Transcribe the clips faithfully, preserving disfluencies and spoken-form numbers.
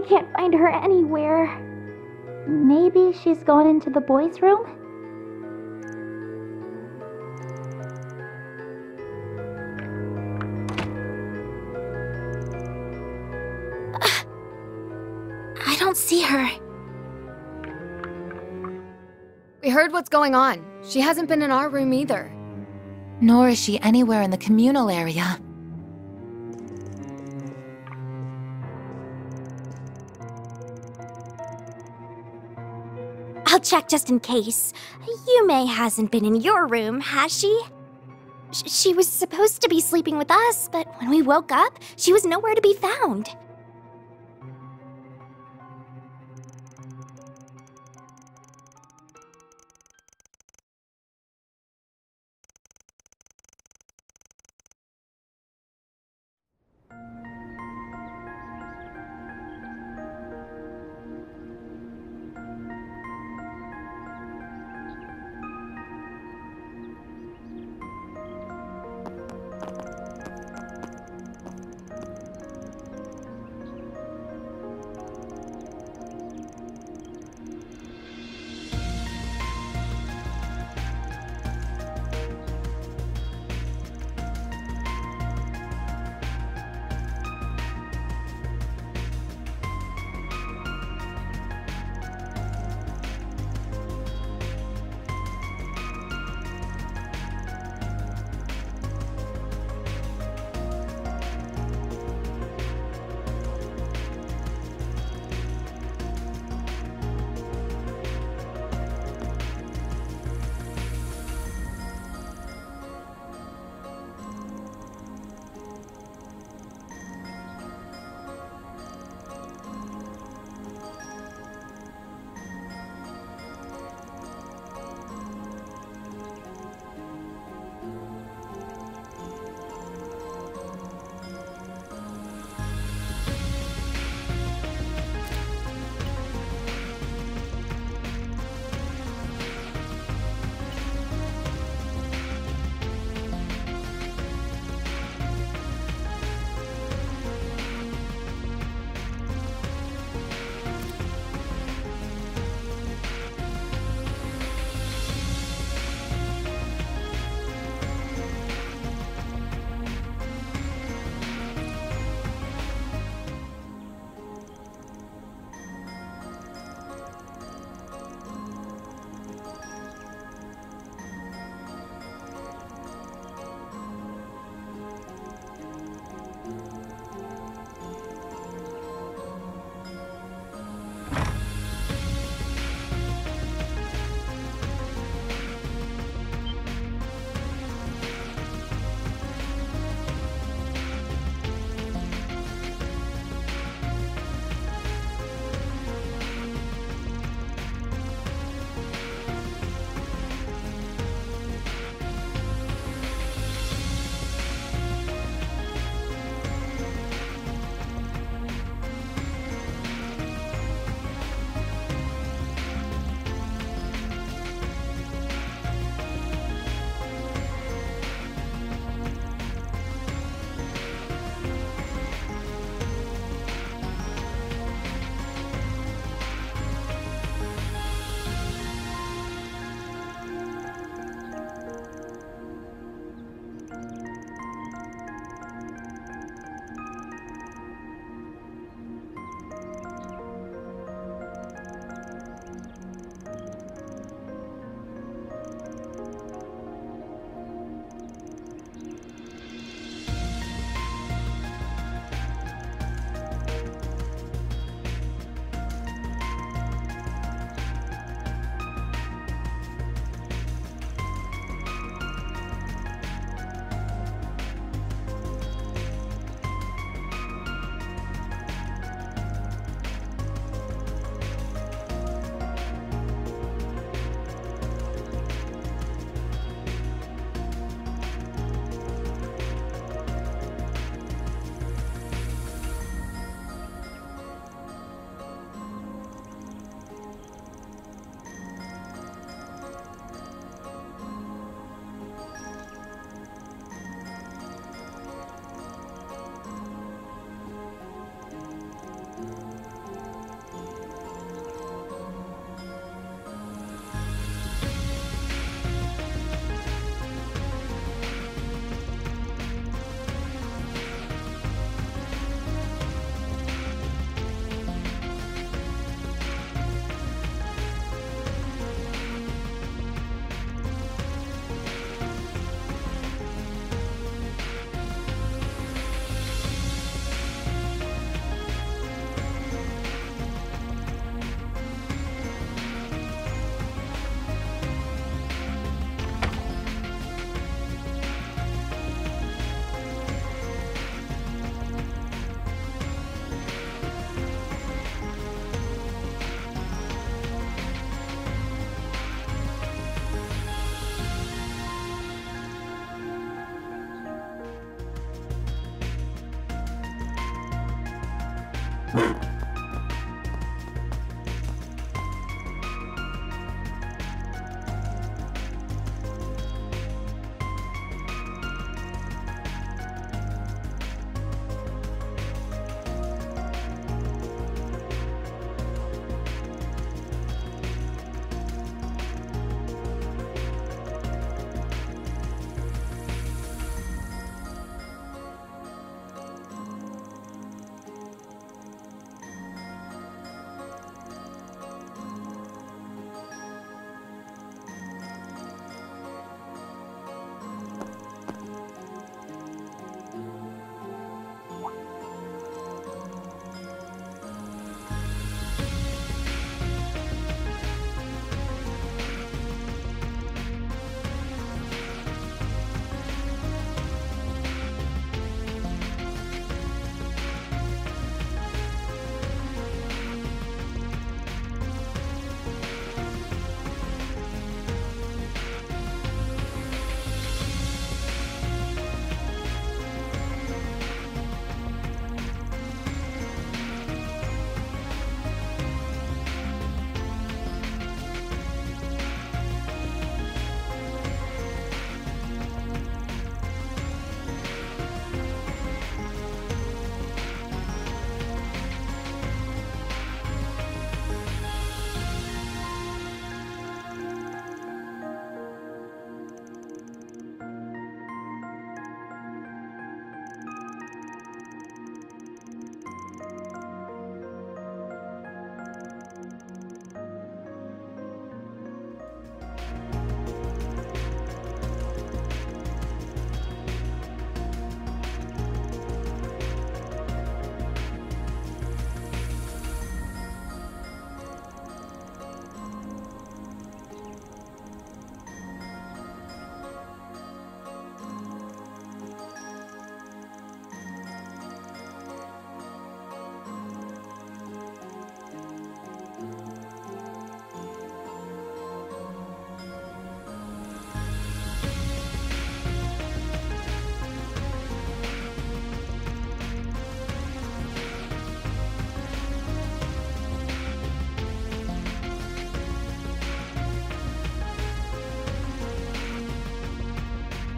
I can't find her anywhere. Maybe she's gone into the boys' room? I don't see her. We heard what's going on. She hasn't been in our room either. Nor is she anywhere in the communal area. I'll check just in case. Yume hasn't been in your room, has she? Sh- she was supposed to be sleeping with us, but when we woke up, she was nowhere to be found.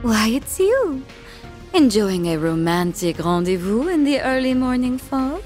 Why, it's you. Enjoying a romantic rendezvous in the early morning fog?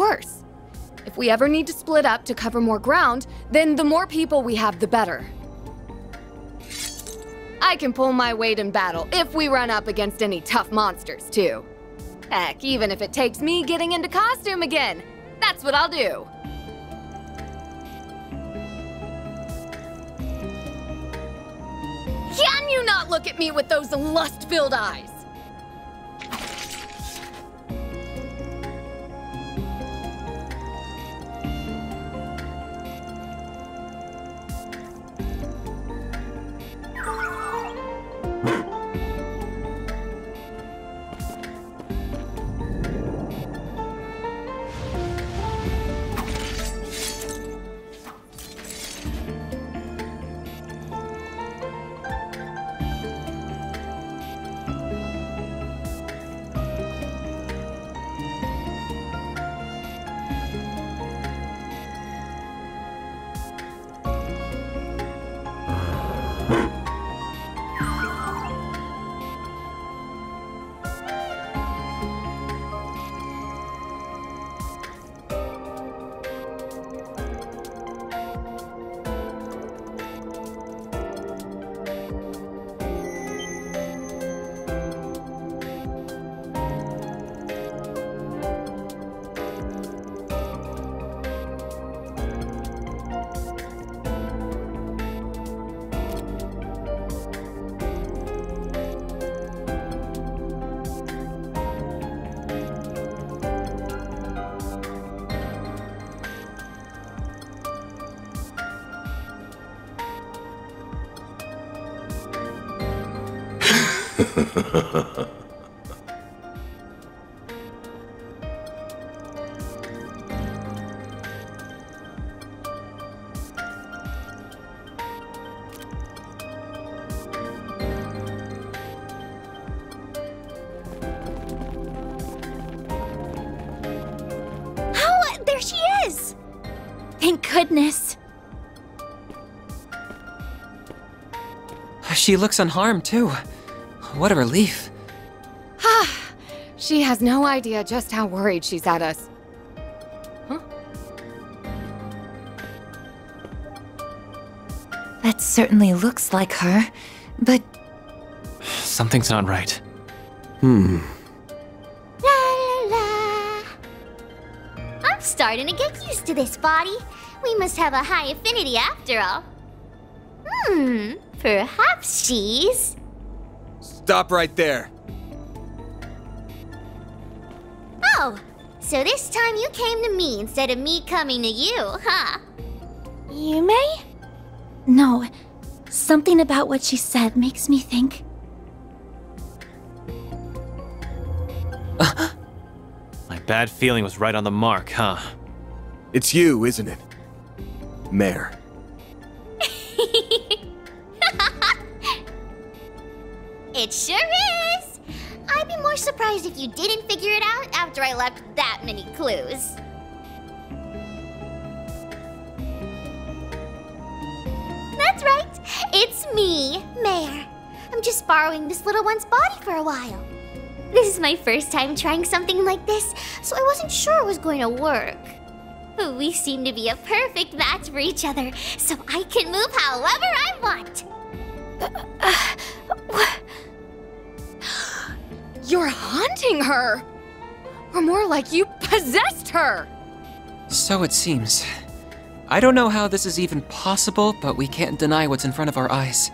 course. If we ever need to split up to cover more ground, then the more people we have, the better. I can pull my weight in battle if we run up against any tough monsters, too. Heck, even if it takes me getting into costume again, that's what I'll do. Can you not look at me with those lust-filled eyes? Goodness. She looks unharmed, too. What a relief. She has no idea just how worried she's at us. Huh? That certainly looks like her, but... something's not right. Hmm. La, la, la. I'm starting to get used to this body. We must have a high affinity after all. Hmm, perhaps she's... Stop right there. Oh, so this time you came to me instead of me coming to you, huh? Yume? No, something about what she said makes me think... My bad feeling was right on the mark, huh? It's you, isn't it? Mayor. It sure is! I'd be more surprised if you didn't figure it out after I left that many clues. That's right! It's me, Mayor. I'm just borrowing this little one's body for a while. This is my first time trying something like this, so I wasn't sure it was going to work. We seem to be a perfect match for each other, so I can move however I want. Uh, uh, what? You're haunting her! Or more like you possessed her! So it seems. I don't know how this is even possible, but we can't deny what's in front of our eyes.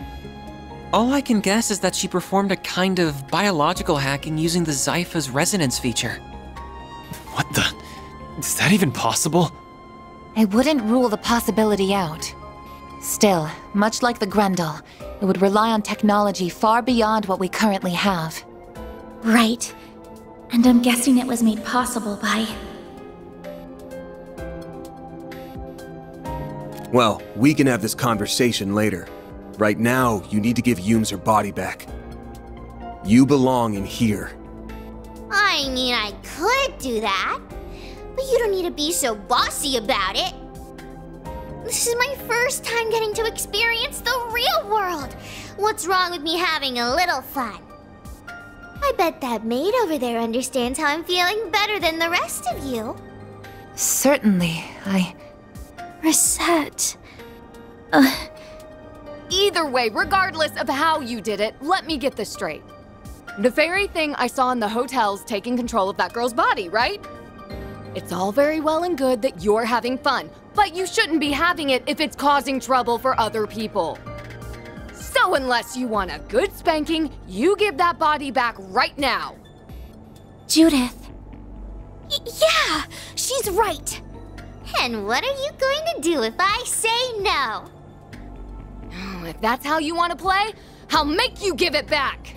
All I can guess is that she performed a kind of biological hacking using the Zypha's resonance feature. What the... Is that even possible? I wouldn't rule the possibility out. Still, much like the Grendel, it would rely on technology far beyond what we currently have. Right. And I'm guessing it was made possible by... Well, we can have this conversation later. Right now, you need to give Yume her body back. You belong in here. I mean, I could do that. But you don't need to be so bossy about it. This is my first time getting to experience the real world. What's wrong with me having a little fun? I bet that maid over there understands how I'm feeling better than the rest of you. Certainly, I... Reset... Uh... Either way, regardless of how you did it, let me get this straight. The fairy thing I saw in the hotel's taking control of that girl's body, right? It's all very well and good that you're having fun, but you shouldn't be having it if it's causing trouble for other people. So unless you want a good spanking, you give that body back right now. Judith. Y- yeah, she's right. And what are you going to do if I say no? If that's how you want to play, I'll make you give it back!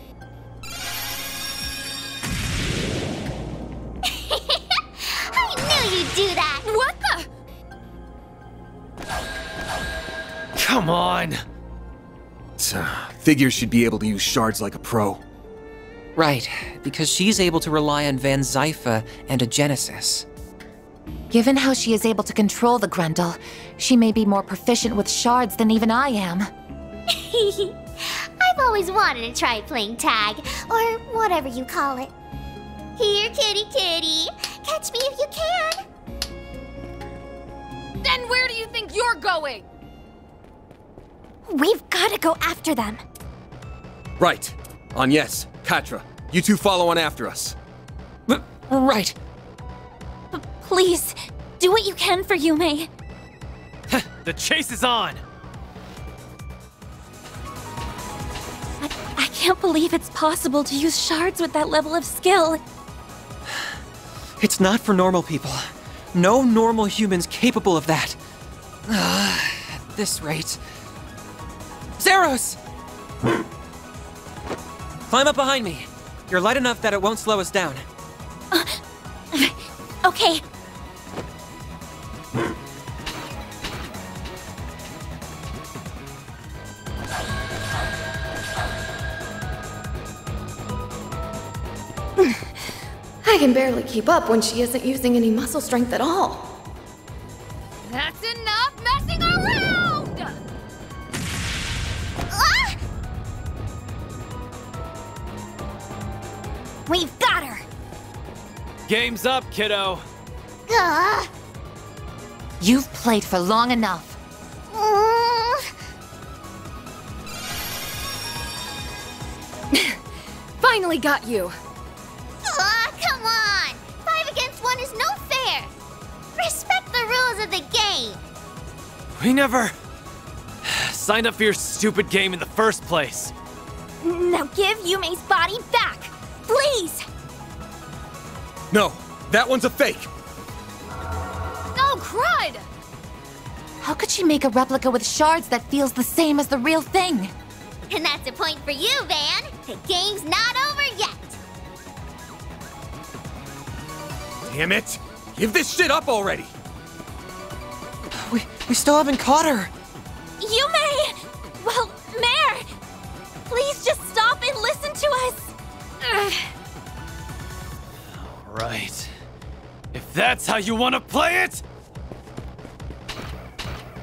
I knew you'd do that! What the? Come on! Figures should be able to use shards like a pro. Right, because she's able to rely on Van Zypha and a Genesis. Given how she is able to control the Grendel, she may be more proficient with shards than even I am. I've always wanted to try playing tag, or whatever you call it. Here, kitty kitty, catch me if you can! Then where do you think you're going? We've gotta go after them. Right. Agnes, Katra, you two follow on after us. R- right. P- please, do what you can for Yume. The chase is on! I, I can't believe it's possible to use shards with that level of skill. It's not for normal people. No normal human's capable of that. Uh, at this rate... Zeros! Climb up behind me. You're light enough that it won't slow us down. Uh, okay. I can barely keep up when she isn't using any muscle strength at all. That's enough messing around! Ah! We've got her! Game's up, kiddo! Uh. You've played for long enough. Uh. Finally got you! Aw, come on! Five against one is no fair! Respect the rules of the game! We never... signed up for your stupid game in the first place. Now give Yume's body back! Please! No! That one's a fake! Oh, crud! How could she make a replica with shards that feels the same as the real thing? And that's a point for you, Van! The game's not over yet! Damn it! Give this shit up already! We, we still haven't caught her! Yume! Well, Mare! Please just stop and listen to us! Ugh. All right. If that's how you want to play it!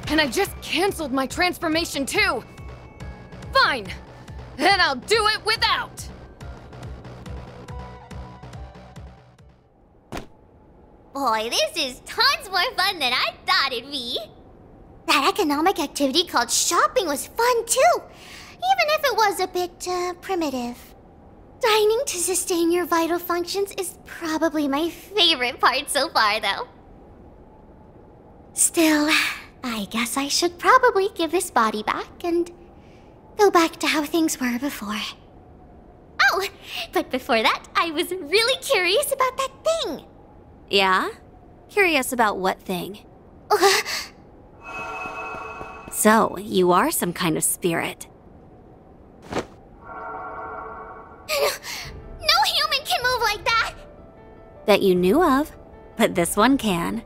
And I just cancelled my transformation too! Fine! Then I'll do it without! Boy, this is tons more fun than I thought it'd be! That economic activity called shopping was fun too! Even if it was a bit, uh, primitive. Dining to sustain your vital functions is probably my favorite part so far, though. Still, I guess I should probably give this body back and... go back to how things were before. Oh! But before that, I was really curious about that thing! Yeah? Curious about what thing? So, you are some kind of spirit. No, no human can move like that! That you knew of, but this one can.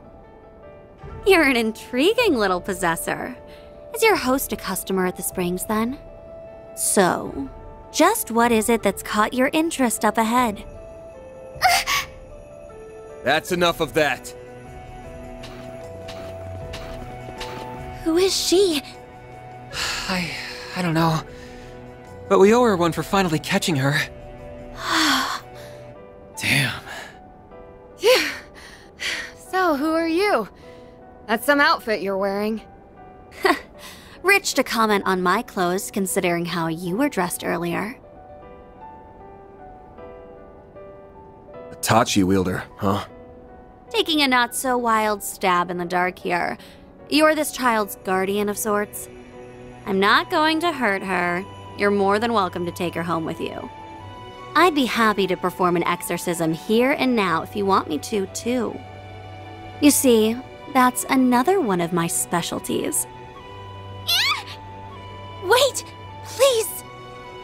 You're an intriguing little possessor. Is your host a customer at the Springs, then? So, just what is it that's caught your interest up ahead? That's enough of that. Who is she? I... I don't know. But we owe her one for finally catching her. Damn. Yeah. So, Well, who are you? That's some outfit you're wearing. Rich to comment on my clothes, considering how you were dressed earlier. A Tachi wielder, huh? Taking a not-so-wild stab in the dark here. You're this child's guardian of sorts. I'm not going to hurt her. You're more than welcome to take her home with you. I'd be happy to perform an exorcism here and now if you want me to, too. You see, that's another one of my specialties. Wait! Please!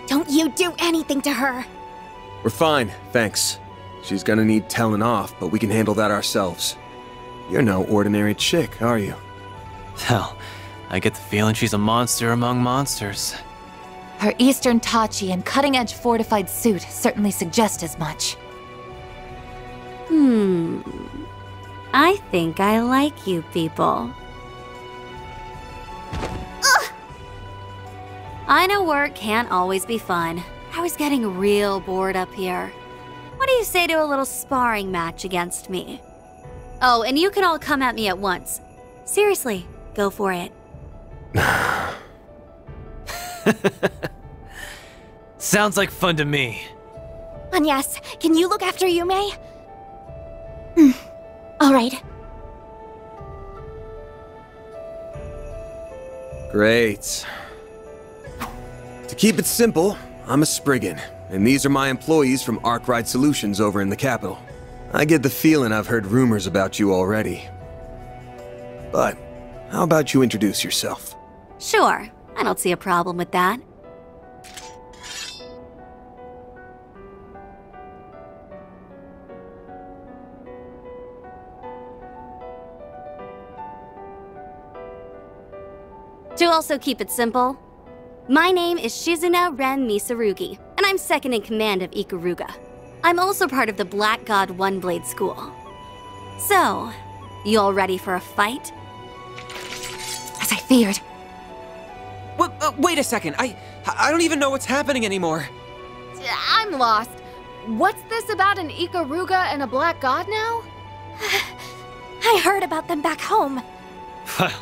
Don't you do anything to her! We're fine, thanks. She's gonna need telling off, but we can handle that ourselves. You're no ordinary chick, are you? Hell, I get the feeling she's a monster among monsters. Her Eastern Tachi and cutting-edge fortified suit certainly suggest as much. Hmm... I think I like you people. Ugh! I know work can't always be fun. I was getting real bored up here. What do you say to a little sparring match against me? Oh, and you can all come at me at once. Seriously, go for it. Sounds like fun to me. Agnes, can you look after Yume? Mm. All right. Great. To keep it simple, I'm a Spriggan, and these are my employees from Arkride Solutions over in the capital. I get the feeling I've heard rumors about you already. But, how about you introduce yourself? Sure. I don't see a problem with that. To also keep it simple, my name is Shizuna Ran Misarugi, and I'm second in command of Ikaruga. I'm also part of the Black God One-Blade School. So, you all ready for a fight? As I feared. Well, uh, wait a second, I, I don't even know what's happening anymore. I'm lost. What's this about an Ikaruga and a Black God now? I heard about them back home. Well,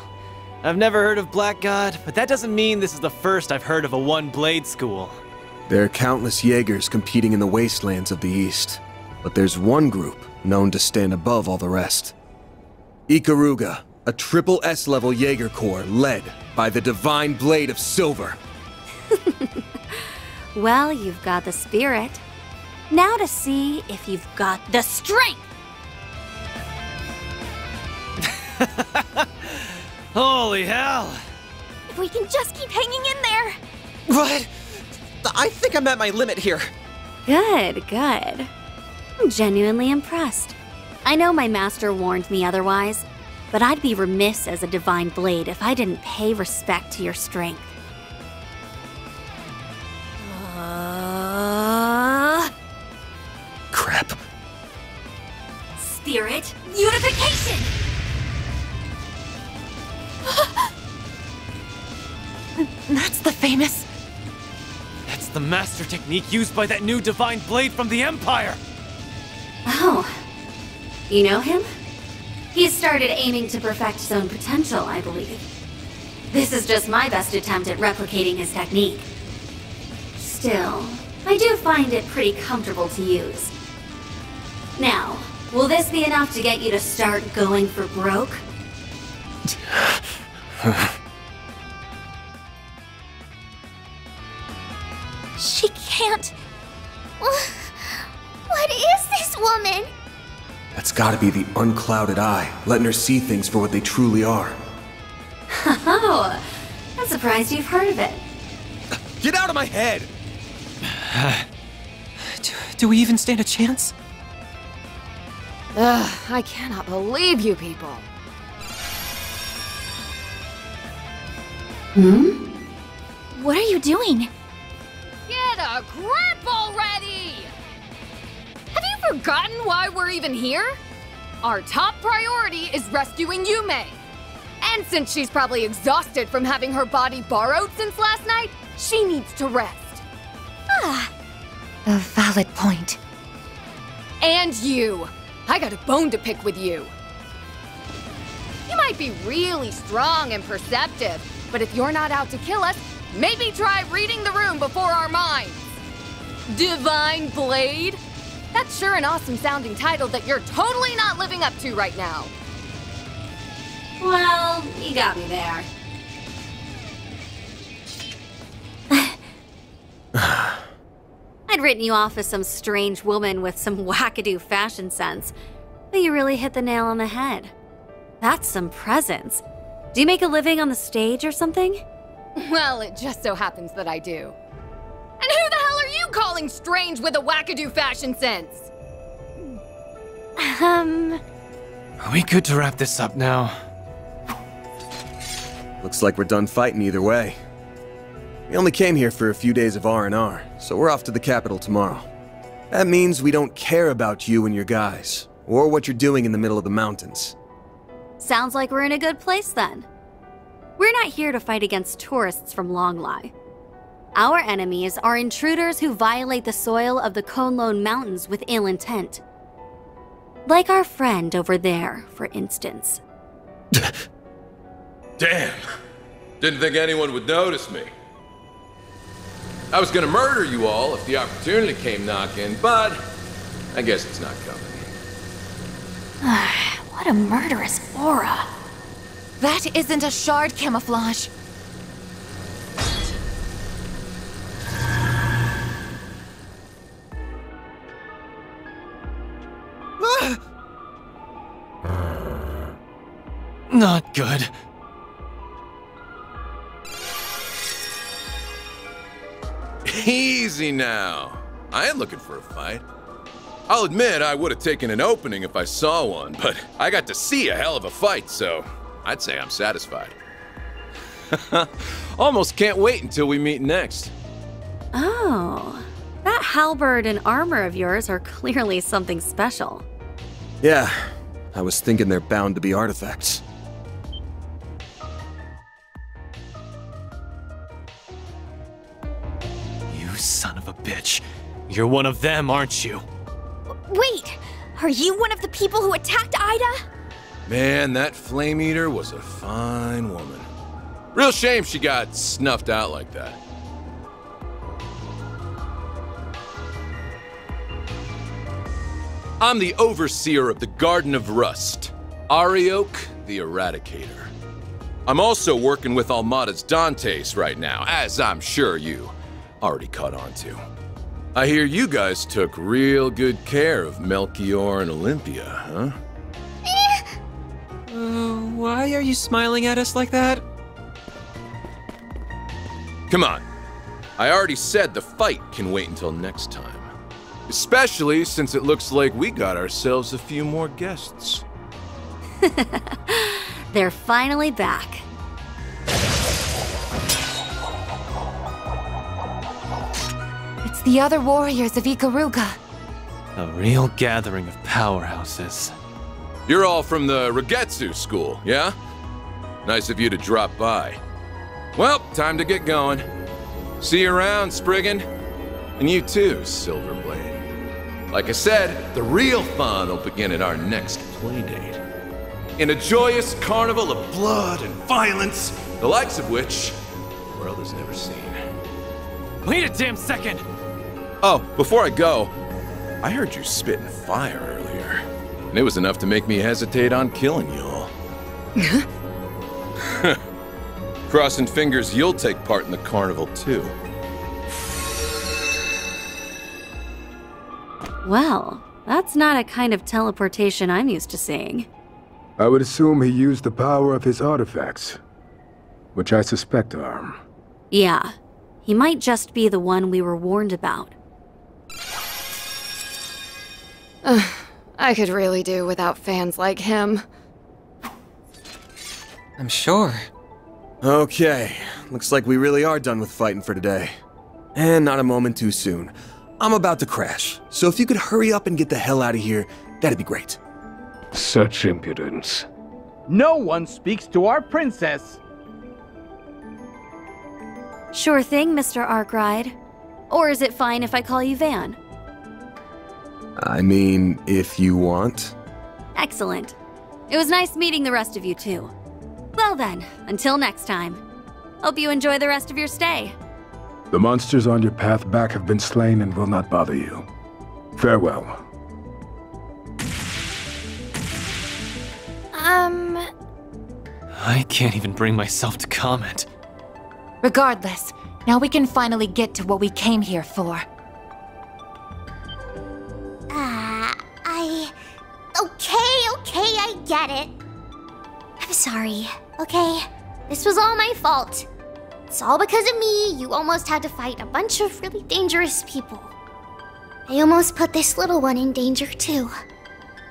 I've never heard of Black God, but that doesn't mean this is the first I've heard of a one-blade school. There are countless Jaegers competing in the wastelands of the East, but there's one group known to stand above all the rest. Ikaruga, a triple S-level Jaeger Corps led by the Divine Blade of Silver. Well, you've got the spirit. Now to see if you've got the strength! Holy hell! If we can just keep hanging in there! What? I think I'm at my limit here. Good, good. I'm genuinely impressed. I know my master warned me otherwise, but I'd be remiss as a Divine Blade if I didn't pay respect to your strength. Uh... Crap. Spirit unification! That's the famous... That's the master technique used by that new Divine Blade from the Empire! Oh. You know him? He's started aiming to perfect his own potential, I believe. This is just my best attempt at replicating his technique. Still, I do find it pretty comfortable to use. Now, will this be enough to get you to start going for broke? She can't... What is this woman? That's gotta be the unclouded eye, letting her see things for what they truly are. Oh, I'm surprised you've heard of it. Get out of my head! Uh, do, do we even stand a chance? Ugh, I cannot believe you people. Hmm? What are you doing? Get a grip already! Forgotten why we're even here? Our top priority is rescuing Yume. And since she's probably exhausted from having her body borrowed since last night, she needs to rest. Ah, a valid point. And you. I got a bone to pick with you. might be really strong and perceptive, but if you're not out to kill us, maybe try reading the room before our minds. Divine Blade? That's sure an awesome-sounding title that you're totally not living up to right now. Well, you got me there. I'd written you off as some strange woman with some wackadoo fashion sense, but you really hit the nail on the head. That's some presence. Do you make a living on the stage or something? Well, it just so happens that I do. And who the hell are you calling strange with a wackadoo fashion sense? Um... Are we good to wrap this up now? Looks like we're done fighting either way. We only came here for a few days of R and R, so we're off to the capital tomorrow. That means we don't care about you and your guys, or what you're doing in the middle of the mountains. Sounds like we're in a good place then. We're not here to fight against tourists from Longlai. Our enemies are intruders who violate the soil of the Konlone Mountains with ill intent. Like our friend over there, for instance. Damn! Didn't think anyone would notice me. I was gonna murder you all if the opportunity came knocking, but I guess it's not coming. What a murderous aura. That isn't a shard camouflage. Not good. Easy now. I am looking for a fight. I'll admit I would have taken an opening if I saw one, but I got to see a hell of a fight, so I'd say I'm satisfied. Almost can't wait until we meet next. Oh, that halberd and armor of yours are clearly something special. Yeah, I was thinking they're bound to be artifacts. Son of a bitch. You're one of them, aren't you? Wait! Are you one of the people who attacked Ida? Man, that Flame Eater was a fine woman. Real shame she got snuffed out like that. I'm the Overseer of the Garden of Rust, Arioke the Eradicator. I'm also working with Almada's Dantes right now, as I'm sure you already caught on to. I hear you guys took real good care of Melchior and Olympia, huh? Eh. Uh, why are you smiling at us like that? Come on. I already said the fight can wait until next time. Especially since it looks like we got ourselves a few more guests. They're finally back. The other warriors of Ikaruga. A real gathering of powerhouses. You're all from the Raiketsu school, yeah? Nice of you to drop by. Well, time to get going. See you around, Spriggan. And you too, Silverblade. Like I said, the real fun will begin at our next playdate. In a joyous carnival of blood and violence, the likes of which the world has never seen. Wait a damn second! Oh, before I go, I heard you spitting fire earlier, and it was enough to make me hesitate on killing you all. Crossing fingers you'll take part in the carnival, too. Well, that's not a kind of teleportation I'm used to seeing. I would assume he used the power of his artifacts, which I suspect are. Yeah, he might just be the one we were warned about. Uh, I could really do without fans like him. I'm sure. Okay, looks like we really are done with fighting for today. And not a moment too soon. I'm about to crash, so if you could hurry up and get the hell out of here, that'd be great. Such impudence. No one speaks to our princess! Sure thing, Mister Arkride. Or is it fine if I call you Van? I mean, if you want. Excellent. It was nice meeting the rest of you, too. Well then, until next time. Hope you enjoy the rest of your stay. The monsters on your path back have been slain and will not bother you. Farewell. Um... I can't even bring myself to comment. Regardless, now we can finally get to what we came here for. Ah, uh, I... Okay, okay, I get it. I'm sorry, okay? This was all my fault. It's all because of me. You almost had to fight a bunch of really dangerous people. I almost put this little one in danger, too.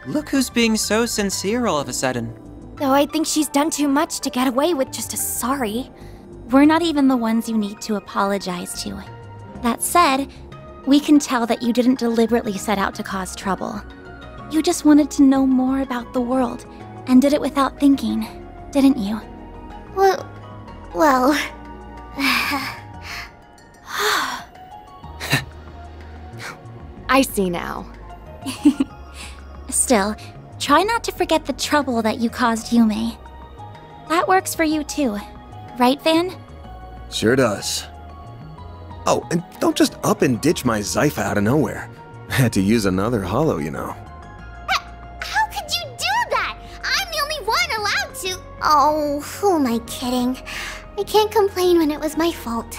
Look who's being so sincere all of a sudden. Though I think she's done too much to get away with just a sorry. We're not even the ones you need to apologize to. That said, we can tell that you didn't deliberately set out to cause trouble. You just wanted to know more about the world, and did it without thinking, didn't you? Well... well... I see now. Still, try not to forget the trouble that you caused Yume. That works for you too. Right, Van? Sure does. Oh, and don't just up and ditch my Zypha out of nowhere. I had to use another holo, you know. How could you do that? I'm the only one allowed to... Oh, who am I kidding? I can't complain when it was my fault.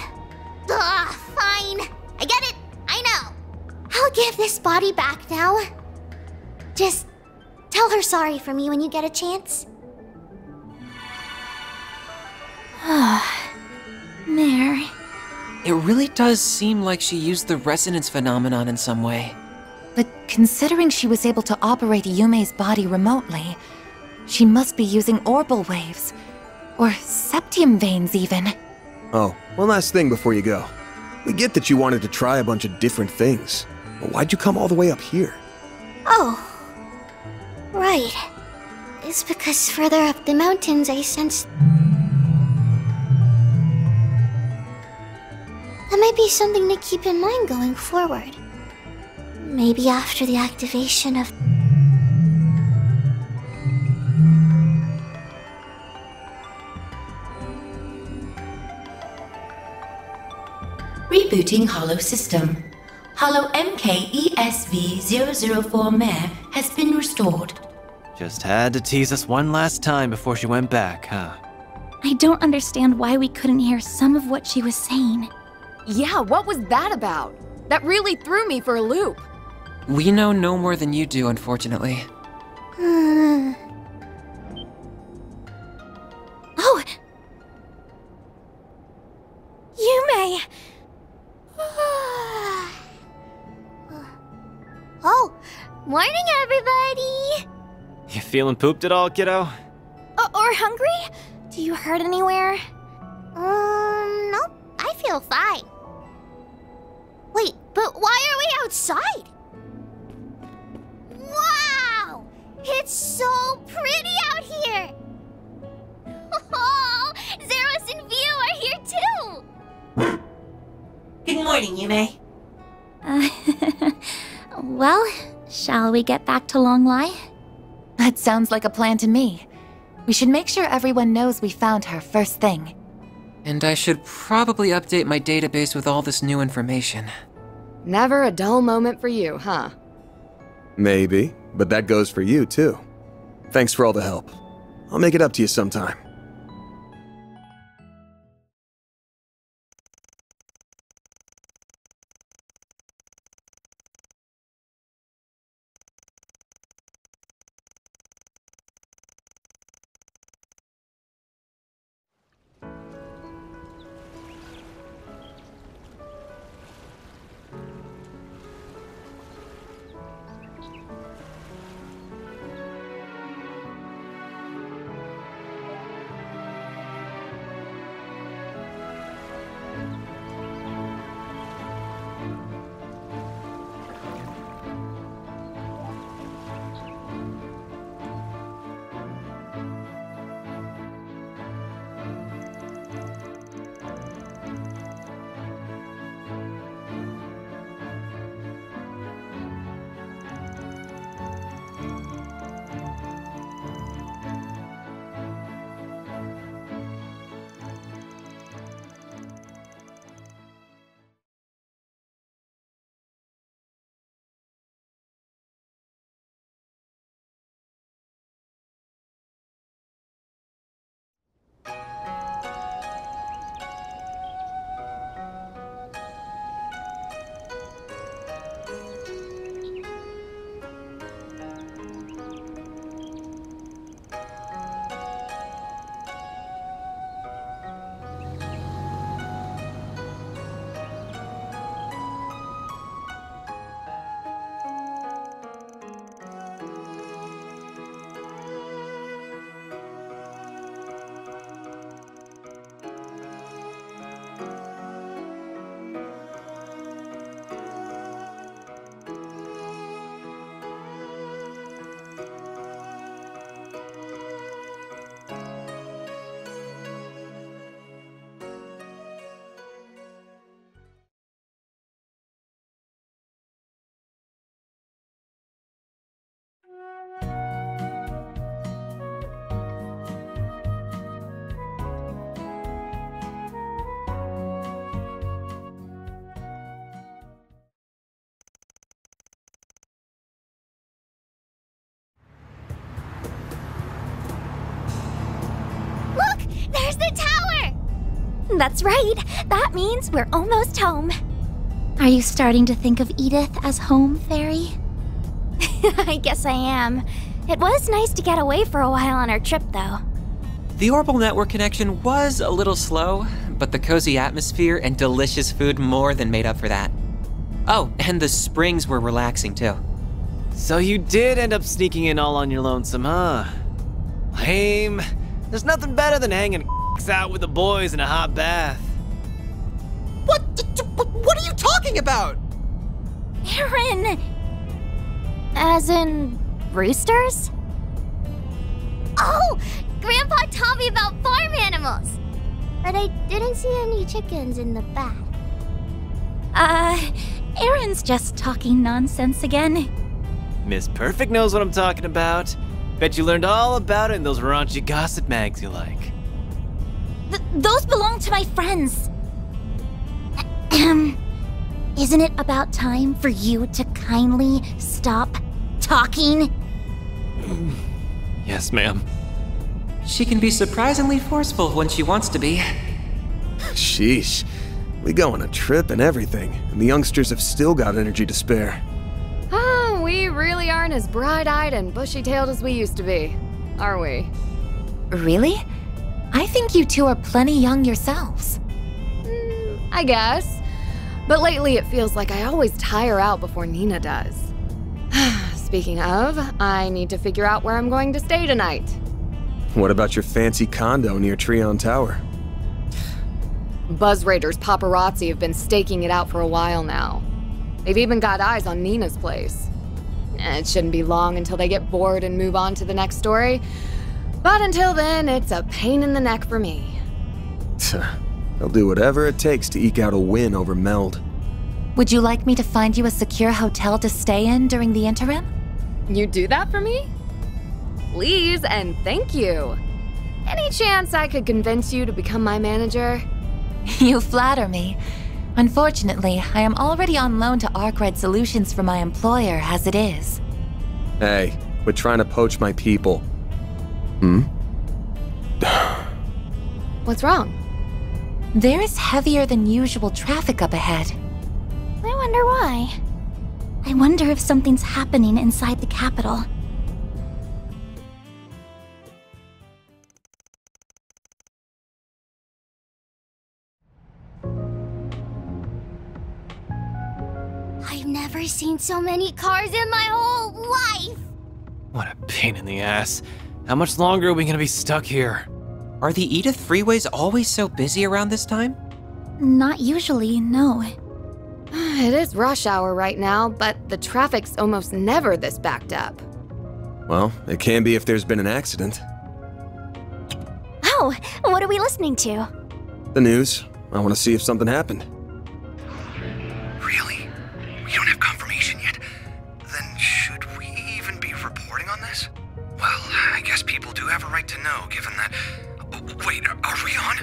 Ugh, fine. I get it. I know. I'll give this body back now. Just tell her sorry for me when you get a chance. Mare. It really does seem like she used the resonance phenomenon in some way. But considering she was able to operate Yume's body remotely, she must be using Orbal waves. Or septium veins, even. Oh, one last thing before you go. We get that you wanted to try a bunch of different things, but why'd you come all the way up here? Oh, right. It's because further up the mountains I sensed... That might be something to keep in mind going forward. Maybe after the activation of... Rebooting Holo system. Holo M K E S V zero zero four Mare has been restored. Just had to tease us one last time before she went back, huh? I don't understand why we couldn't hear some of what she was saying. Yeah, what was that about? That really threw me for a loop. We know no more than you do, unfortunately. Uh... Oh! Yume! Oh, morning, everybody! You feeling pooped at all, kiddo? Uh, or hungry? Do you hurt anywhere? Um, nope. I feel fine. Wait, but why are we outside? Wow! It's so pretty out here! Oh, Zeros and Vio are here too! Good morning, Yume. Uh, well, shall we get back to Longlai? That sounds like a plan to me. We should make sure everyone knows we found her first thing. And I should probably update my database with all this new information. Never a dull moment for you, huh? Maybe, but that goes for you, too. Thanks for all the help. I'll make it up to you sometime. the tower! That's right. That means we're almost home. Are you starting to think of Edith as home, Fairy? I guess I am. It was nice to get away for a while on our trip, though. The Orbal network connection was a little slow, but the cozy atmosphere and delicious food more than made up for that. Oh, and the springs were relaxing, too. So you did end up sneaking in all on your lonesome, huh? Lame. There's nothing better than hanging out with the boys in a hot bath. What? What are you talking about? Aaron! As in... roosters? Oh! Grandpa taught me about farm animals! But I didn't see any chickens in the bath. Uh... Aaron's just talking nonsense again. Miss Perfect knows what I'm talking about. Bet you learned all about it in those raunchy gossip mags you like. Th those belong to my friends. Ahem. Isn't it about time for you to kindly stop talking? Yes, ma'am. She can be surprisingly forceful when she wants to be. Sheesh. We go on a trip and everything, and the youngsters have still got energy to spare. Oh, we really aren't as bright-eyed and bushy-tailed as we used to be, are we? Really? I think you two are plenty young yourselves. Mm, I guess. But lately it feels like I always tire out before Nina does. Speaking of, I need to figure out where I'm going to stay tonight. What about your fancy condo near Treon Tower? Buzz Raiders paparazzi have been staking it out for a while now. They've even got eyes on Nina's place. It shouldn't be long until they get bored and move on to the next story. But until then, it's a pain in the neck for me. They'll do whatever it takes to eke out a win over Meld. Would you like me to find you a secure hotel to stay in during the interim? You do that for me? Please and thank you. Any chance I could convince you to become my manager? You flatter me. Unfortunately, I am already on loan to Arkride Solutions for my employer as it is. Hey, we're trying to poach my people. Hmm? What's wrong? There is heavier than usual traffic up ahead. I wonder why. I wonder if something's happening inside the capital. I've never seen so many cars in my whole life! What a pain in the ass. How much longer are we gonna be stuck here? Are the Edith freeways always so busy around this time? Not usually, no. It is rush hour right now, but the traffic's almost never this backed up. Well, it can be if there's been an accident. Oh, what are we listening to? The news. I want to see if something happened. Really? We don't have confirmation yet. Then should we even be reporting on this? Well, I guess people do have a right to know, given that... Wait, are we on?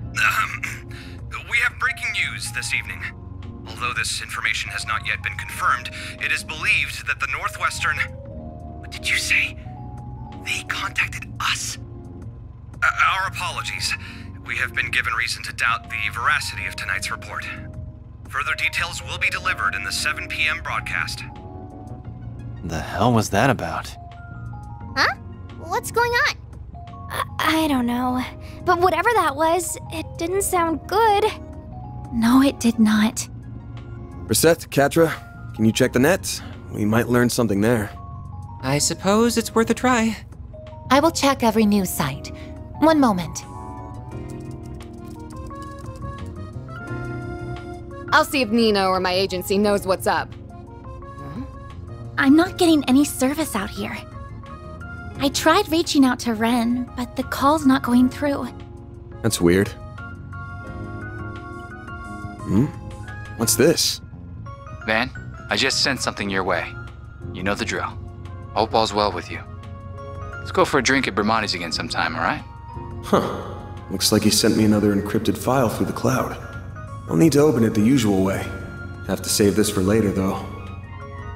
Um, we have breaking news this evening. Although this information has not yet been confirmed, it is believed that the Northwestern... What did you say? They contacted us? Uh, our apologies. We have been given reason to doubt the veracity of tonight's report. Further details will be delivered in the seven p m broadcast. The hell was that about? Huh? What's going on? I, I don't know. But whatever that was, it didn't sound good. No, it did not. Reset, Katra, can you check the net? We might learn something there. I suppose it's worth a try. I will check every news site. One moment. I'll see if Nina or my agency knows what's up. Huh? I'm not getting any service out here. I tried reaching out to Ren, but the call's not going through. That's weird. Hmm? What's this? Van, I just sent something your way. You know the drill. Hope all's well with you. Let's go for a drink at Bermani's again sometime, alright? Huh. Looks like he sent me another encrypted file through the cloud. I'll need to open it the usual way. Have to save this for later, though.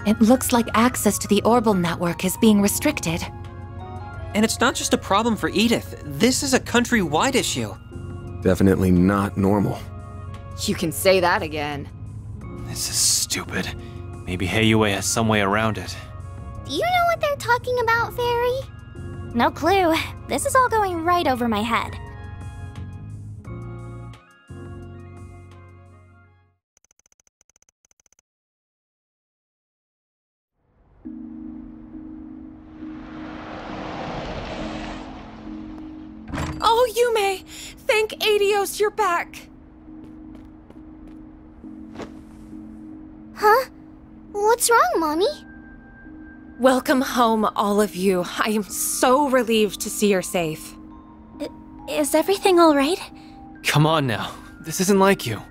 It looks like access to the Orbal network is being restricted. And it's not just a problem for Edith. This is a countrywide issue. Definitely not normal. You can say that again. This is stupid. Maybe Heiyue has some way around it. Do you know what they're talking about, Fairy? No clue. This is all going right over my head. Oh, Yume! Thank Adios, you're back! Huh? What's wrong, Mommy? Welcome home, all of you. I am so relieved to see you're safe. I- is everything all right? Come on now. This isn't like you.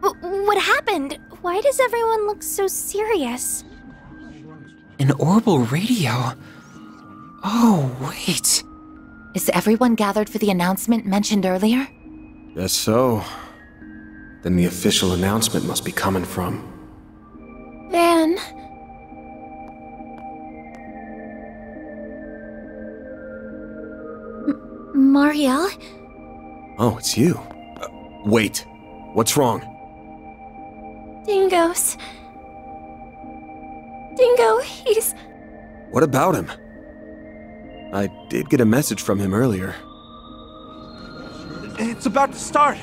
W- what happened? Why does everyone look so serious? An Orbal radio? Oh, wait. Is everyone gathered for the announcement mentioned earlier? Yes, so. Then the official announcement must be coming from... Van... M Marielle? Oh, it's you. Uh, wait. What's wrong? Dingo's... Dingo, he's... What about him? I did get a message from him earlier. It's about to start!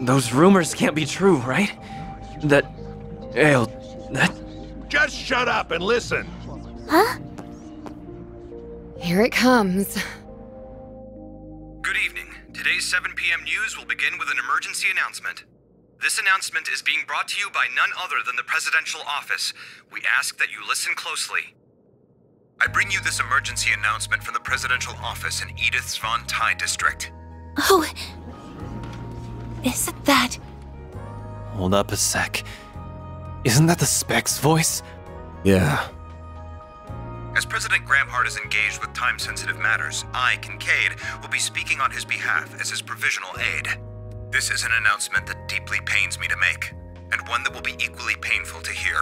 Those rumors can't be true, right? That... Ale... that... Just shut up and listen! Huh? Here it comes. Good evening. Today's seven p m news will begin with an emergency announcement. This announcement is being brought to you by none other than the presidential office. We ask that you listen closely. I bring you this emergency announcement from the presidential office in Edith's Von Tai district. Oh... Isn't that... Hold up a sec. Isn't that the Spec's voice? Yeah. As President Gramhart is engaged with time-sensitive matters, I, Kincaid, will be speaking on his behalf as his provisional aide. This is an announcement that deeply pains me to make, and one that will be equally painful to hear.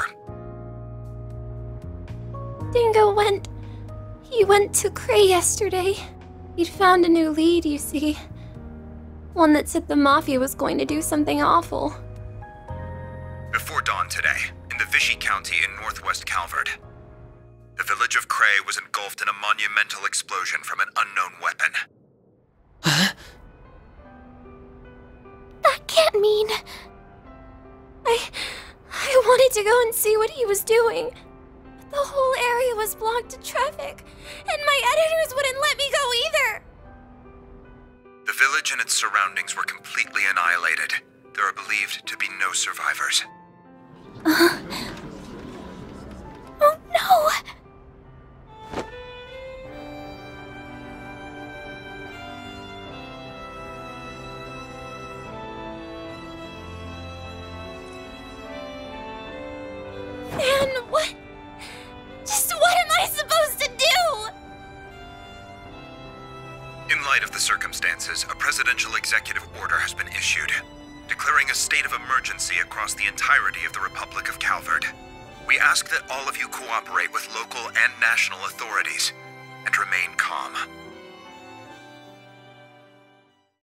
Dingo went... he went to Cray yesterday. He'd found a new lead, you see. One that said the Mafia was going to do something awful. Before dawn today, in the Vichy County in northwest Calvert, the village of Cray was engulfed in a monumental explosion from an unknown weapon. Huh? That can't mean... I... I wanted to go and see what he was doing. The whole area was blocked to traffic, and my editors wouldn't let me go either! The village and its surroundings were completely annihilated. There are believed to be no survivors. Uh, oh no! And what? Just what am I supposed to do? In light of the circumstances, a presidential executive order has been issued, declaring a state of emergency across the entirety of the Republic of Calvert. We ask that all of you cooperate with local and national authorities, and remain calm.